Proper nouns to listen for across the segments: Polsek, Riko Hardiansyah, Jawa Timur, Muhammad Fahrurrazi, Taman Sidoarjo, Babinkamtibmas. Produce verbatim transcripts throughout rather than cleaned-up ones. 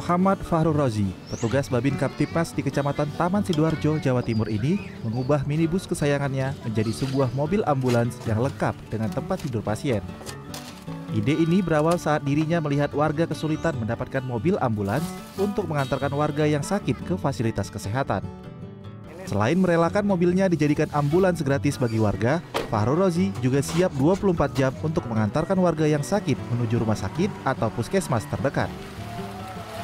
Muhammad Fahrurrazi, petugas Babinkamtibmas di Kecamatan Taman Sidoarjo, Jawa Timur ini mengubah minibus kesayangannya menjadi sebuah mobil ambulans yang lengkap dengan tempat tidur pasien. Ide ini berawal saat dirinya melihat warga kesulitan mendapatkan mobil ambulans untuk mengantarkan warga yang sakit ke fasilitas kesehatan. Selain merelakan mobilnya dijadikan ambulans gratis bagi warga, Fahrurrazi juga siap dua puluh empat jam untuk mengantarkan warga yang sakit menuju rumah sakit atau puskesmas terdekat.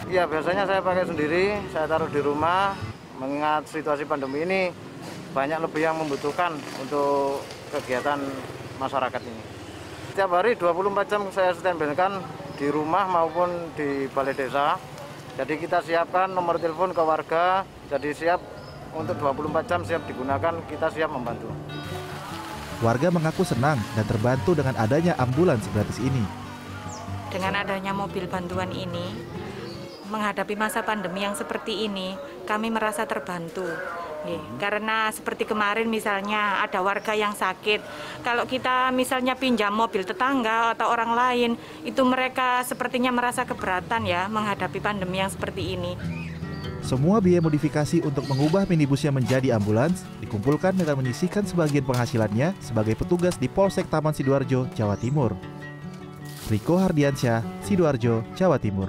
Ya, biasanya saya pakai sendiri, saya taruh di rumah. Mengingat situasi pandemi ini, banyak lebih yang membutuhkan untuk kegiatan masyarakat ini. Setiap hari dua puluh empat jam saya standby-kan di rumah maupun di balai desa. Jadi kita siapkan nomor telepon ke warga, jadi siap untuk dua puluh empat jam siap digunakan, kita siap membantu. Warga mengaku senang dan terbantu dengan adanya ambulans gratis ini. Dengan adanya mobil bantuan ini, menghadapi masa pandemi yang seperti ini, kami merasa terbantu. Karena seperti kemarin misalnya ada warga yang sakit, kalau kita misalnya pinjam mobil tetangga atau orang lain, itu mereka sepertinya merasa keberatan ya menghadapi pandemi yang seperti ini. Semua biaya modifikasi untuk mengubah minibusnya menjadi ambulans dikumpulkan dengan menyisihkan sebagian penghasilannya sebagai petugas di Polsek Taman Sidoarjo, Jawa Timur. Riko Hardiansyah, Sidoarjo, Jawa Timur.